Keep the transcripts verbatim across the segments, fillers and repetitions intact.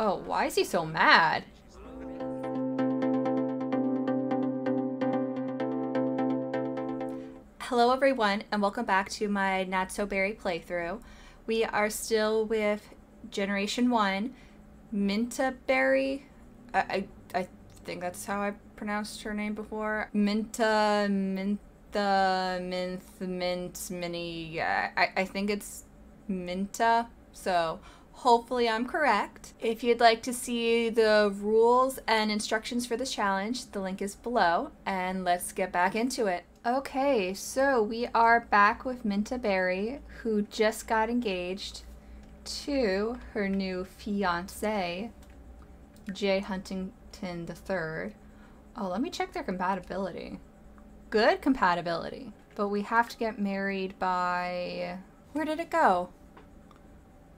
Oh, why is he so mad? Hello everyone, and welcome back to my Not So Berry playthrough. We are still with Generation one, Minta Berry. I, I, I think that's how I pronounced her name before. Minta, Minta, Minth, Mint, Mini. I, I think it's Minta, so hopefully I'm correct. If you'd like to see the rules and instructions for this challenge, the link is below, and let's get back into it. Okay, so we are back with Minta Berry, who just got engaged to her new fiancé, Jay Huntington the third. Oh, let me check their compatibility. Good compatibility. But we have to get married by... Where did it go?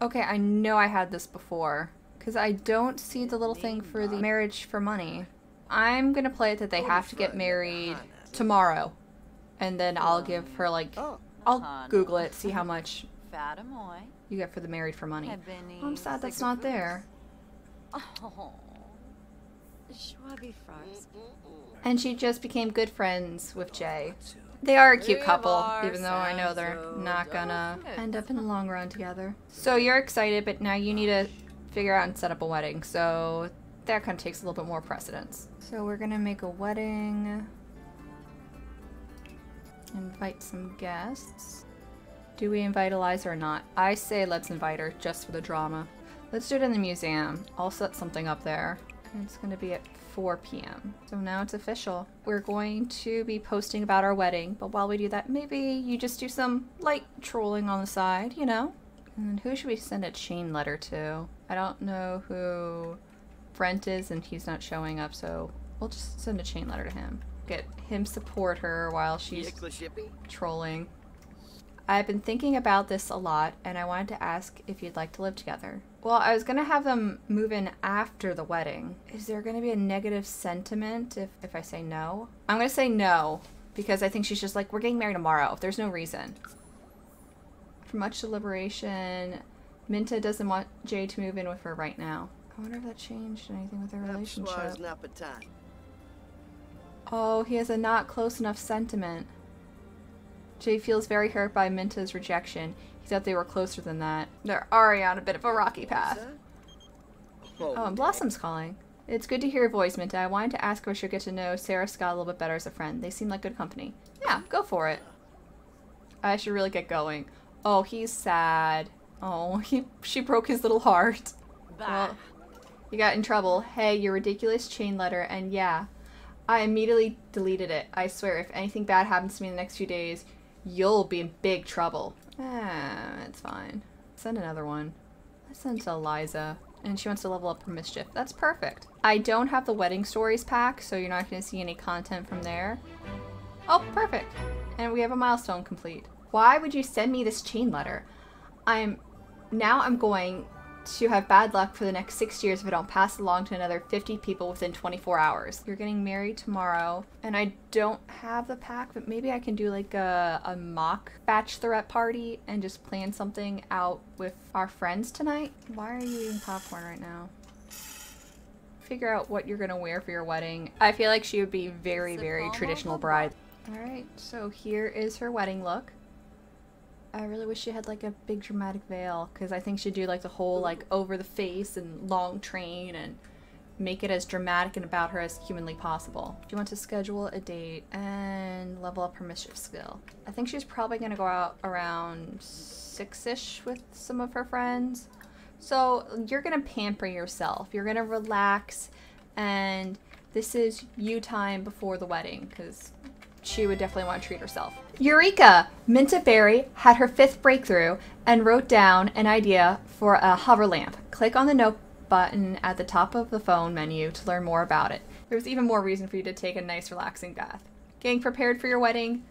Okay, I know I had this before, because I don't see the little thing for the marriage for money. I'm going to play it that they have to get married tomorrow. And then I'll give her, like, I'll Google it, see how much you get for the married for money. Oh, I'm sad that's not there. And she just became good friends with Jay. They are a cute couple, even though I know they're not gonna end up in the long run together. So you're excited, but now you need to figure out and set up a wedding. So that kind of takes a little bit more precedence. So we're gonna make a wedding. Invite some guests. Do we invite Eliza or not? I say let's invite her, just for the drama. Let's do it in the museum. I'll set something up there. And it's gonna be at four p m So now it's official. We're going to be posting about our wedding, but while we do that, maybe you just do some light trolling on the side, you know? And who should we send a chain letter to? I don't know who Brent is, and he's not showing up, so we'll just send a chain letter to him. Get him support her while she's trolling. I've been thinking about this a lot, and I wanted to ask if you'd like to live together. Well, I was gonna have them move in after the wedding. Is there gonna be a negative sentiment if, if I say no? I'm gonna say no, because I think she's just like, we're getting married tomorrow. There's no reason. For much deliberation, Minta doesn't want Jay to move in with her right now. I wonder if that changed anything with their relationship. Oh, he has a not close enough sentiment. Jay feels very hurt by Minta's rejection. He thought they were closer than that. They're already on a bit of a rocky path. Oh, and Blossom's calling. It's good to hear your voice, Minta. I wanted to ask if I should get to know Sarah Scott a little bit better as a friend. They seem like good company. Yeah, go for it. I should really get going. Oh, he's sad. Oh, he, she broke his little heart. Well, you got in trouble. Hey, your ridiculous chain letter, and yeah. I immediately deleted it. I swear, if anything bad happens to me in the next few days, you'll be in big trouble. Ah, it's fine. Send another one. Let's send to Eliza. And she wants to level up her mischief. That's perfect. I don't have the wedding stories pack, so you're not going to see any content from there. Oh, perfect. And we have a milestone complete. Why would you send me this chain letter? I'm... Now I'm going to have bad luck for the next six years if I don't pass it along to another fifty people within twenty-four hours. You're getting married tomorrow, and I don't have the pack, but maybe I can do like a, a mock bachelorette party and just plan something out with our friends tonight. Why are you eating popcorn right now? Figure out what you're gonna wear for your wedding. I feel like she would be very, very traditional bride. Alright, so here is her wedding look. I really wish she had like a big dramatic veil, because I think she'd do like the whole like over the face and long train and make it as dramatic and about her as humanly possible. She wants to schedule a date and level up her mischief skill. I think she's probably going to go out around six-ish with some of her friends. So you're going to pamper yourself. You're going to relax, and this is you time before the wedding, because she would definitely want to treat herself. Eureka! Minta Berry had her fifth breakthrough and wrote down an idea for a hover lamp. Click on the note button at the top of the phone menu to learn more about it. There's even more reason for you to take a nice relaxing bath. Getting prepared for your wedding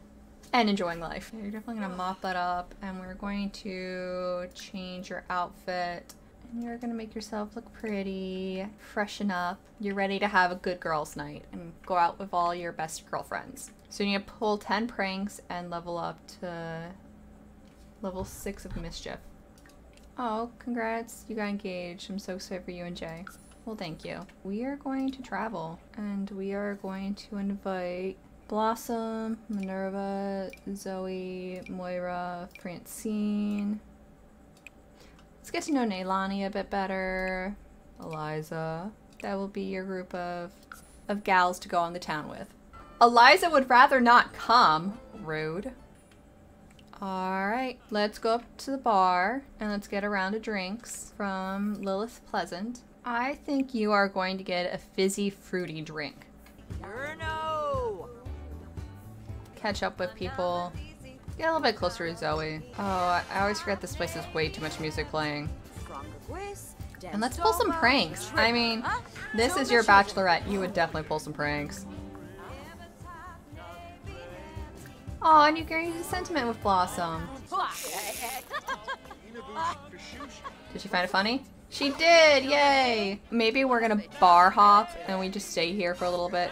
and enjoying life. You're definitely gonna mop that up, and we're going to change your outfit. And you're gonna make yourself look pretty, freshen up. You're ready to have a good girls' night and go out with all your best girlfriends. So you need to pull ten pranks and level up to level six of mischief. Oh, congrats. You got engaged. I'm so excited for you and Jay. Well, thank you. We are going to travel, and we are going to invite Blossom, Minerva, Zoe, Moira, Francine. Let's get to know Naylani a bit better. Eliza. That will be your group of, of gals to go on the town with. Eliza would rather not come. Rude. Alright, let's go up to the bar and let's get a round of drinks from Lilith Pleasant. I think you are going to get a fizzy fruity drink. Sure no. Catch up with people. Get a little bit closer to Zoe. Oh, I always forget this place is way too much music playing. And let's pull some pranks. I mean, this is your bachelorette. You would definitely pull some pranks. Oh, and you carry the sentiment with Blossom. Did she find it funny? She did! Yay! Maybe we're gonna bar hop and we just stay here for a little bit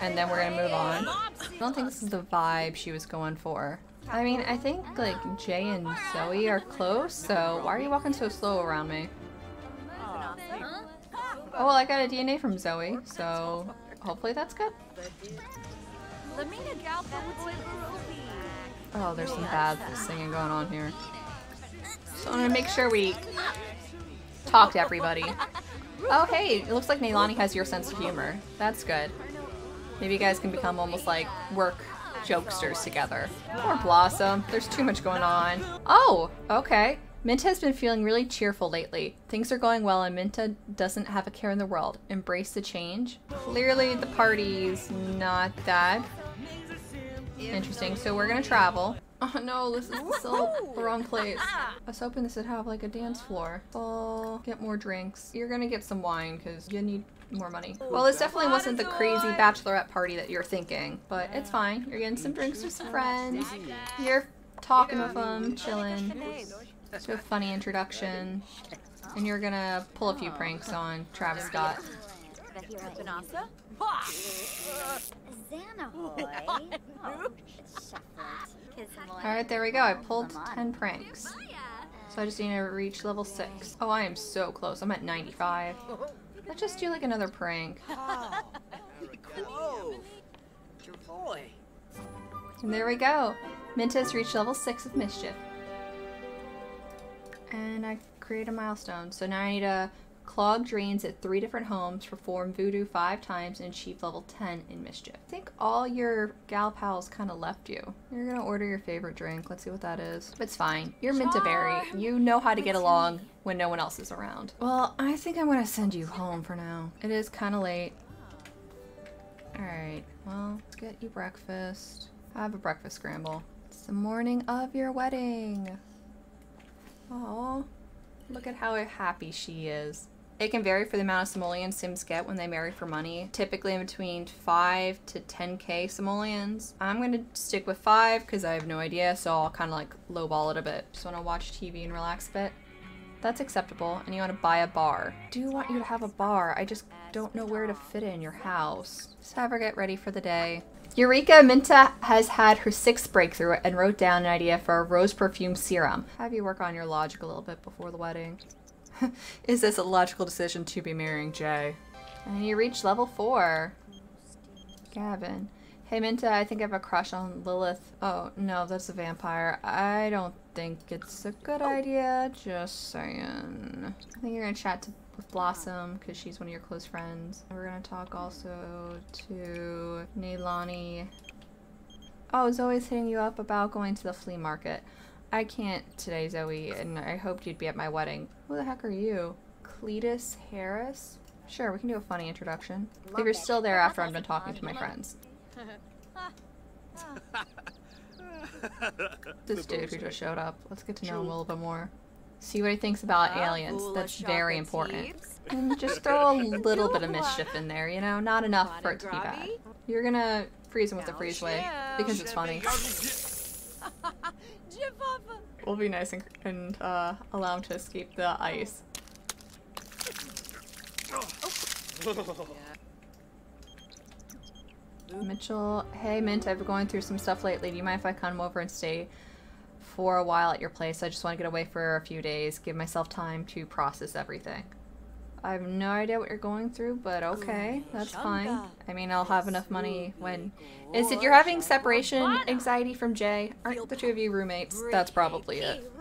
and then we're gonna move on. I don't think this is the vibe she was going for. I mean, I think like Jay and Zoe are close, so why are you walking so slow around me? Oh, well, I got a D N A from Zoe, so hopefully that's good. Oh, there's some bad singing going on here. So I'm gonna make sure we talk to everybody. Oh, hey, it looks like Naylani has your sense of humor. That's good. Maybe you guys can become almost like work jokesters together. Or Blossom. There's too much going on. Oh, okay. Minta has been feeling really cheerful lately. Things are going well and Minta doesn't have a care in the world. Embrace the change. Clearly the party's not that interesting, so we're gonna travel. Oh no, this is still the wrong place. I was hoping this would have like a dance floor. Oh, get more drinks. You're gonna get some wine because you need more money. Well, this definitely wasn't the crazy bachelorette party that you're thinking, but it's fine. You're getting some drinks with some friends. You're talking with them, chilling. Do a funny introduction. And you're gonna pull a few pranks on Travis Scott. Alright, there we go. I pulled ten pranks. So I just need to reach level six. Oh, I am so close. I'm at ninety-five. Let's just do like another prank. And there we go. Minta's reached level six of mischief. And I create a milestone. So now I need to clog drains at three different homes, perform voodoo five times, and achieve level ten in mischief. I think all your gal pals kind of left you. You're gonna order your favorite drink. Let's see what that is. It's fine. You're Minta Berry. You know how to get along when no one else is around. Well, I think I'm gonna send you home for now. It is kind of late. Alright, well, let's get you breakfast. Have a breakfast scramble. It's the morning of your wedding. Oh, look at how happy she is. It can vary for the amount of simoleons Sims get when they marry for money, typically in between five to ten K simoleons. I'm gonna stick with five because I have no idea, so I'll kind of like lowball it a bit. Just wanna watch T V and relax a bit. That's acceptable, and you wanna buy a bar. I do want you to have a bar, I just don't know where to fit it in your house. Just have her get ready for the day. Eureka! Minta has had her sixth breakthrough and wrote down an idea for a rose perfume serum. Have you work on your logic a little bit before the wedding. Is this a logical decision to be marrying Jay? And you reached level four. Gavin. Hey Minta, I think I have a crush on Lilith. Oh no, that's a vampire. I don't think it's a good idea. Just saying. I think you're gonna chat to with Blossom, because she's one of your close friends. We're gonna talk also to Naylani. Oh, Zoe's hitting you up about going to the flea market. I can't today, Zoe, and I hoped you'd be at my wedding. Who the heck are you? Cletus Harris? Sure, we can do a funny introduction. If you're still there after I've been talking to my friends. This dude who just showed up. Let's get to know him a little bit more. See what he thinks about aliens. That's very important. And just throw a little bit of mischief in there, you know? Not enough for it to be bad. You're gonna freeze him with the freeze wave because it's funny. We'll be nice and, and uh, allow him to escape the ice. Mitchell, hey Mint, I've been going through some stuff lately. Do you mind if I come over and stay for a while at your place. I just want to get away for a few days, give myself time to process everything. I have no idea what you're going through, but okay, that's fine. I mean, I'll have enough money when... Is it you're having separation anxiety from Jay? Aren't the two of you roommates? That's probably it.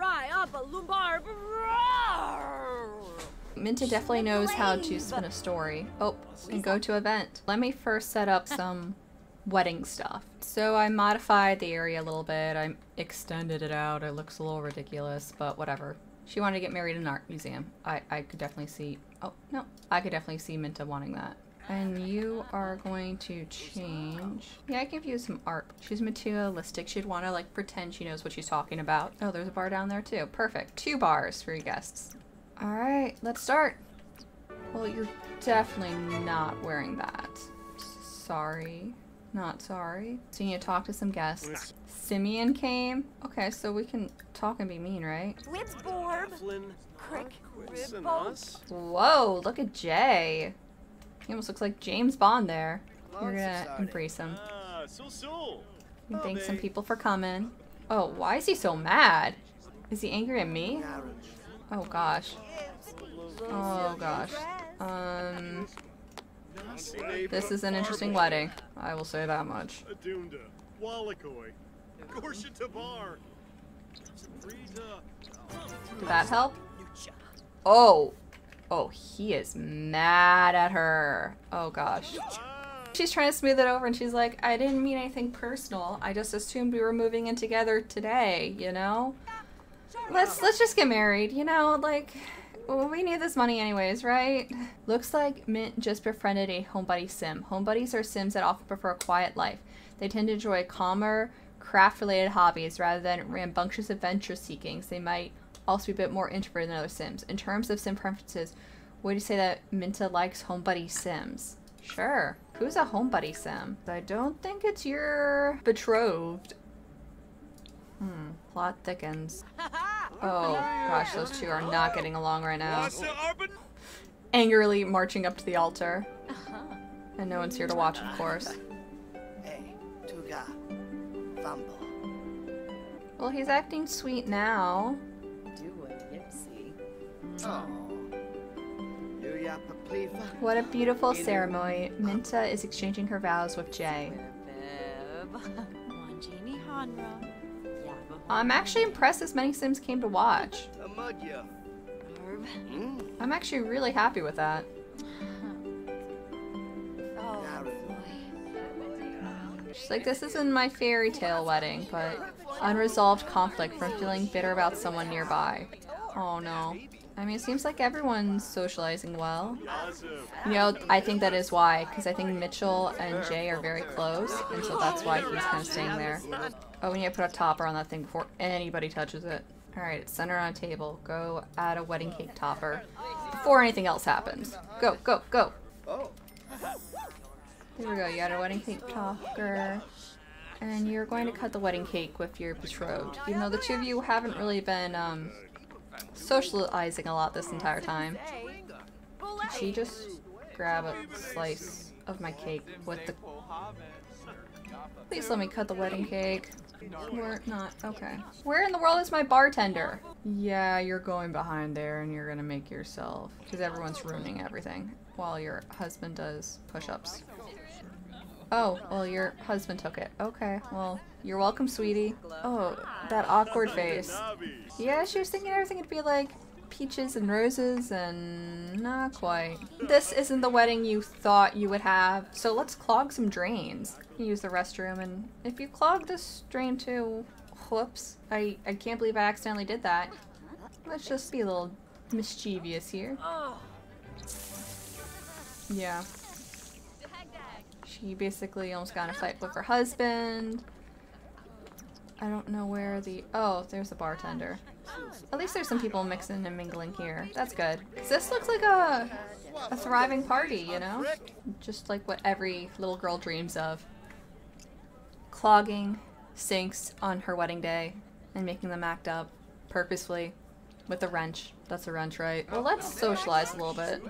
Minta definitely knows how to spin a story. Oh, and go to event. Let me first set up some wedding stuff. So I modified the area a little bit. I extended it out. It looks a little ridiculous, but whatever. She wanted to get married in an art museum. I, I could definitely see... Oh, no. I could definitely see Minta wanting that. And you are going to change... Yeah, I give you some art. She's materialistic. She'd want to, like, pretend she knows what she's talking about. Oh, there's a bar down there, too. Perfect. Two bars for your guests. All right, let's start. Well, you're definitely not wearing that. Sorry. Not sorry. So you need to talk to some guests. Simeon came. Okay, so we can talk and be mean, right? Whoa, look at Jay. He almost looks like James Bond there. You're gonna embrace him. And thank some people for coming. Oh, why is he so mad? Is he angry at me? Oh gosh. Oh gosh. Um... This is an interesting wedding. I will say that much. Did that help? Oh! Oh, he is mad at her. Oh gosh. She's trying to smooth it over and she's like, I didn't mean anything personal. I just assumed we were moving in together today, you know? Let's let's just get married, you know, like... Well, we need this money anyways, right? Looks like Mint just befriended a homebody sim. Homebodies are sims that often prefer a quiet life. They tend to enjoy calmer, craft-related hobbies rather than rambunctious adventure seekings. They might also be a bit more introverted than other sims. In terms of sim preferences, would you say that Minta likes homebody sims? Sure. Who's a homebody sim? I don't think it's your betrothed. Hmm. Plot thickens. Oh gosh, those two are not getting along right now. Angrily marching up to the altar. And no one's here to watch, of course. Well, he's acting sweet now. What a beautiful ceremony. Minta is exchanging her vows with Jay. I'm actually impressed as many Sims came to watch. I'm actually really happy with that. She's like, this isn't my fairy tale wedding, but unresolved conflict from feeling bitter about someone nearby. Oh no. I mean, it seems like everyone's socializing well. You know, I think that is why, because I think Mitchell and Jay are very close, and so that's why he's kind of staying there. Oh, we need to put a topper on that thing before anybody touches it. Alright, it's centered on a table. Go add a wedding cake topper before anything else happens. Go, go, go! There we go, you add a wedding cake topper. And you're going to cut the wedding cake with your betrothed. Even though the two of you haven't really been, um... socializing a lot this entire time. Did she just grab a slice of my cake with the... Please let me cut the wedding cake. We're not... Okay. Where in the world is my bartender? Yeah, you're going behind there and you're gonna make yourself... Because everyone's ruining everything while your husband does push-ups. Oh, well, your husband took it. Okay, well, you're welcome, sweetie. Oh, that awkward face. Yeah, she was thinking everything would be like peaches and roses and not quite. This isn't the wedding you thought you would have, so let's clog some drains. Use the restroom, and if you clog this drain too... Whoops. I, I can't believe I accidentally did that. Let's just be a little mischievous here. Yeah. She basically almost got in a fight with her husband. I don't know where the... Oh, there's a bartender. At least there's some people mixing and mingling here. That's good. 'Cause this looks like a, a thriving party, you know? Just like what every little girl dreams of. Clogging sinks on her wedding day and making them act up purposefully With the wrench. That's a wrench, right? Well, let's socialize a little bit.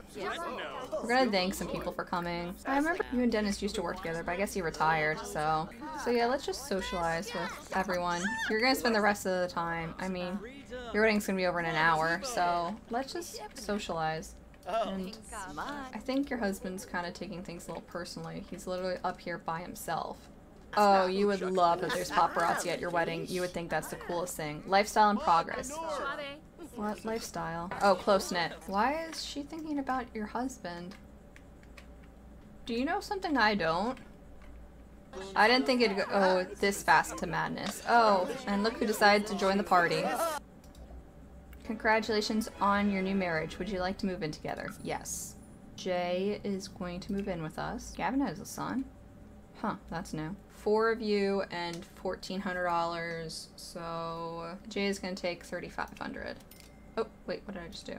We're gonna thank some people for coming. I remember you and Dennis used to work together, but I guess he retired, so... So yeah, let's just socialize with everyone. You're gonna spend the rest of the time. I mean, your wedding's gonna be over in an hour, so... Let's just socialize. And I think your husband's kind of taking things a little personally. He's literally up here by himself. Oh, you would love that there's paparazzi at your wedding. You would think that's the coolest thing. Lifestyle and progress. What lifestyle? Oh, close-knit. Why is she thinking about your husband? Do you know something I don't? I didn't think it'd go oh, this fast to madness. Oh, and look who decided to join the party. Congratulations on your new marriage. Would you like to move in together? Yes. Jay is going to move in with us. Gavin has a son. Huh, that's new. Four of you and fourteen hundred dollars, so Jay is gonna take thirty-five hundred dollars. Oh, wait, what did I just do?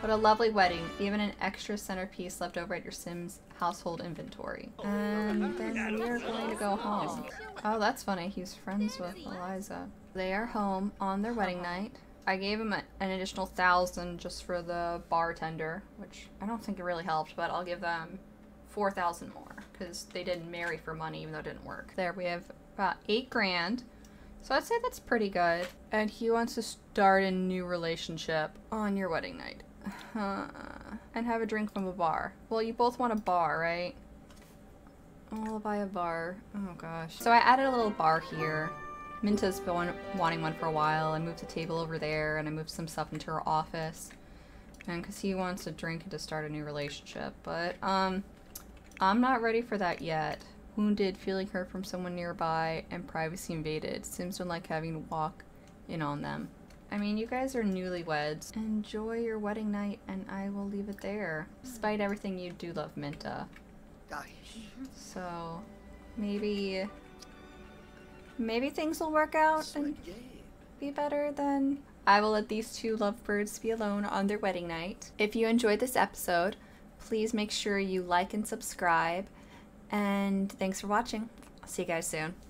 What a lovely wedding. Even an extra centerpiece left over at your Sims household inventory. And then we're going to go home. Oh, that's funny. He's friends with Eliza. They are home on their wedding night. I gave him a, an additional thousand just for the bartender, which I don't think it really helped, but I'll give them four thousand more because they didn't marry for money even though it didn't work. There, we have about eight grand. So I'd say that's pretty good. And he wants to start a new relationship on your wedding night. Uh, and have a drink from a bar. Well, you both want a bar, right? I'll buy a bar. Oh gosh. So I added a little bar here. Minta's been wanting one for a while. I moved the table over there and I moved some stuff into her office. And because he wants to drink and to start a new relationship. But, um... I'm not ready for that yet. Wounded, feeling hurt from someone nearby, and privacy invaded. Sims don't like having to walk in on them. I mean, you guys are newlyweds. Enjoy your wedding night, and I will leave it there. Despite everything, you do love Minta. So, maybe... Maybe things will work out and be better than... I will let these two lovebirds be alone on their wedding night. If you enjoyed this episode, please make sure you like and subscribe, and thanks for watching. I'll see you guys soon.